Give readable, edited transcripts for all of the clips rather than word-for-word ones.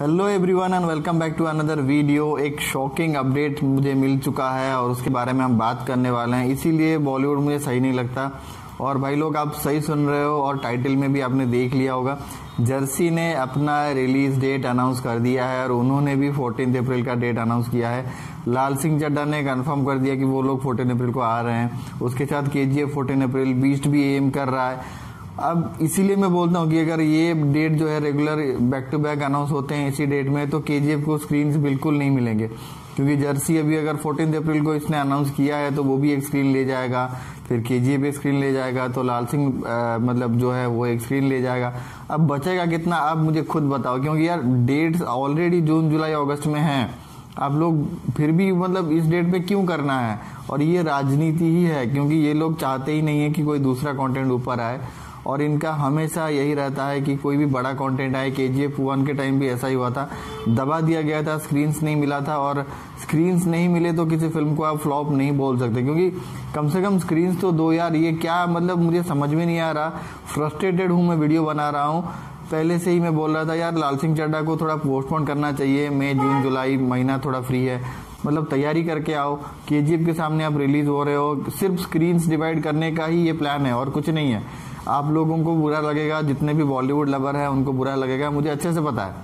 Hello everyone and welcome back to another video. एक shocking update मुझे मिल चुका है और उसके बारे में हम बात करने वाले हैं, इसीलिए बॉलीवुड मुझे सही नहीं लगता। और भाई लोग आप सही सुन रहे हो और टाइटल में भी आपने देख लिया होगा, जर्सी ने अपना रिलीज डेट अनाउंस कर दिया है और उन्होंने भी 14 अप्रैल का डेट अनाउंस किया है। लाल सिंह चड्ढा ने कंफर्म कर दिया कि वो लोग 14 अप्रैल को आ रहे हैं। उसके साथ KGF 14 अप्रैल, बीस्ट भी एम कर रहा है। अब इसीलिए मैं बोलता हूँ कि अगर ये डेट जो है regular back to back announce होते हैं इसी डेट में, तो KGF को स्क्रीन बिल्कुल नहीं मिलेंगे, क्योंकि जर्सी अभी अगर 14 अप्रैल को इसने अनाउंस किया है तो वो भी एक स्क्रीन ले जाएगा, फिर KGF एक स्क्रीन ले जाएगा, तो लाल सिंह मतलब जो है वो एक स्क्रीन ले जाएगा। अब बचेगा कितना, आप मुझे खुद बताओ, क्योंकि यार डेट्स ऑलरेडी जून जुलाई अगस्त में हैं। आप लोग फिर भी मतलब इस डेट पे क्यों करना है? और ये राजनीति ही है, क्योंकि ये लोग चाहते ही नहीं है कि कोई दूसरा कंटेंट ऊपर आए। और इनका हमेशा यही रहता है कि कोई भी बड़ा कंटेंट आए। KGF 1 के टाइम भी ऐसा ही हुआ था, दबा दिया गया था, स्क्रीन्स नहीं मिला था। और स्क्रीन्स नहीं मिले तो किसी फिल्म को आप फ्लॉप नहीं बोल सकते, क्योंकि कम से कम स्क्रीन्स तो दो यार। ये क्या मतलब मुझे समझ में नहीं आ रहा, फ्रस्ट्रेटेड हूँ मैं, वीडियो बना रहा हूँ। पहले से ही मैं बोल रहा था यार लाल सिंह चड्ढा को थोड़ा पोस्टपोन करना चाहिए, मई जून जुलाई महीना थोड़ा फ्री है, मतलब तैयारी करके आओ। KGF के सामने आप रिलीज हो रहे हो, सिर्फ स्क्रीन्स डिवाइड करने का ही ये प्लान है और कुछ नहीं है। आप लोगों को बुरा लगेगा, जितने भी बॉलीवुड लवर है उनको बुरा लगेगा, मुझे अच्छे से पता है।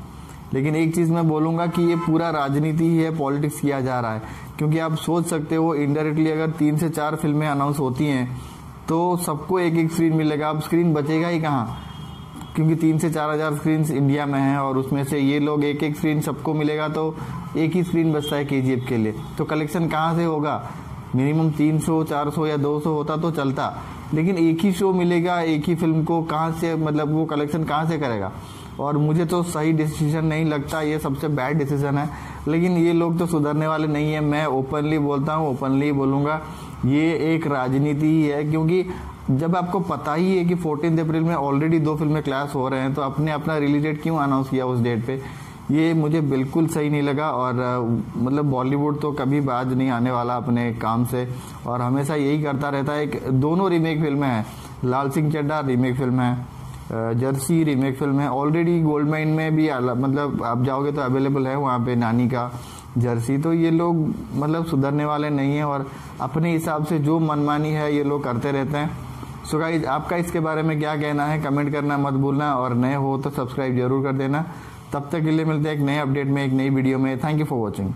लेकिन एक चीज़ मैं बोलूँगा कि ये पूरा राजनीति ही है, पॉलिटिक्स किया जा रहा है। क्योंकि आप सोच सकते हो इनडायरेक्टली अगर 3 से 4 फिल्में अनाउंस होती हैं तो सबको एक एक स्क्रीन मिलेगा। अब स्क्रीन बचेगा ही कहाँ, क्योंकि 3 से 4 हज़ार स्क्रीन इंडिया में हैं और उसमें से ये लोग एक एक स्क्रीन सबको मिलेगा, तो एक ही स्क्रीन बचता है KGF के लिए। तो कलेक्शन कहाँ से होगा? मिनिमम 300, 400 या 200 होता तो चलता, लेकिन एक ही शो मिलेगा, एक ही फिल्म को कहाँ से मतलब वो कलेक्शन कहाँ से करेगा? और मुझे तो सही डिसीजन नहीं लगता, ये सबसे बैड डिसीजन है। लेकिन ये लोग तो सुधरने वाले नहीं है, मैं ओपनली बोलता हूँ, ओपनली बोलूँगा, ये एक राजनीति ही है। क्योंकि जब आपको पता ही है कि 14 अप्रैल में ऑलरेडी 2 फिल्में क्लैश हो रहे हैं, तो आपने अपना रिलीज डेट क्यों अनाउंस किया उस डेट पर? ये मुझे बिल्कुल सही नहीं लगा। और मतलब बॉलीवुड तो कभी बाज नहीं आने वाला अपने काम से और हमेशा यही करता रहता है। एक दोनों रीमेक फिल्में हैं, लाल सिंह चड्ढा रीमेक फिल्म है, जर्सी रीमेक फिल्म है। ऑलरेडी गोल्डमाइन में भी मतलब आप जाओगे तो अवेलेबल है वहाँ पे नानी का जर्सी। तो ये लोग मतलब सुधरने वाले नहीं हैं और अपने हिसाब से जो मनमानी है ये लोग करते रहते हैं। सो गाइस, आपका इसके बारे में क्या कहना है कमेंट करना मत भूलना, और नए हो तो सब्सक्राइब जरूर कर देना। तब तक के लिए मिलते हैं एक नए अपडेट में, एक नई वीडियो में। Thank you for watching.